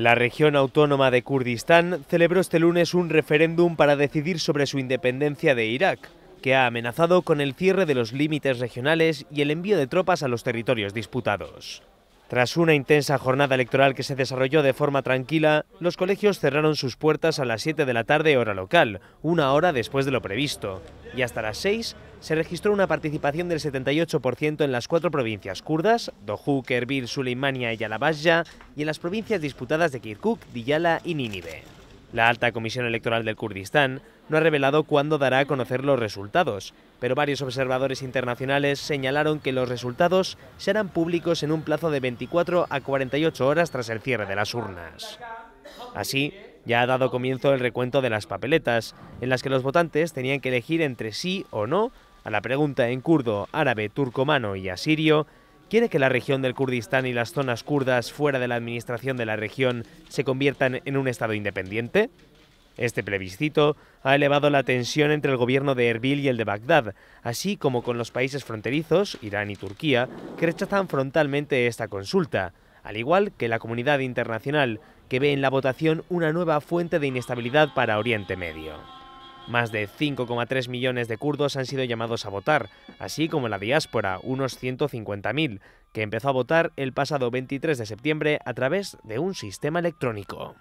La región autónoma de Kurdistán celebró este lunes un referéndum para decidir sobre su independencia de Irak, que ha amenazado con el cierre de los límites regionales y el envío de tropas a los territorios disputados. Tras una intensa jornada electoral que se desarrolló de forma tranquila, los colegios cerraron sus puertas a las 7 de la tarde hora local, una hora después de lo previsto, y hasta las 6 se registró una participación del 78% en las 4 provincias kurdas, Dohuk, Erbil, Suleimania y Yalabashya, y en las provincias disputadas de Kirkuk, Diyala y Nínive. La Alta Comisión Electoral del Kurdistán no ha revelado cuándo dará a conocer los resultados, pero varios observadores internacionales señalaron que los resultados serán públicos en un plazo de 24 a 48 horas tras el cierre de las urnas. Así, ya ha dado comienzo el recuento de las papeletas, en las que los votantes tenían que elegir entre sí o no a la pregunta en kurdo, árabe, turcomano y asirio: ¿quiere que la región del Kurdistán y las zonas kurdas fuera de la administración de la región se conviertan en un estado independiente? Este plebiscito ha elevado la tensión entre el gobierno de Erbil y el de Bagdad, así como con los países fronterizos, Irán y Turquía, que rechazan frontalmente esta consulta, al igual que la comunidad internacional, que ve en la votación una nueva fuente de inestabilidad para Oriente Medio. Más de 5,3 millones de kurdos han sido llamados a votar, así como la diáspora, unos 150.000, que empezó a votar el pasado 23 de septiembre a través de un sistema electrónico.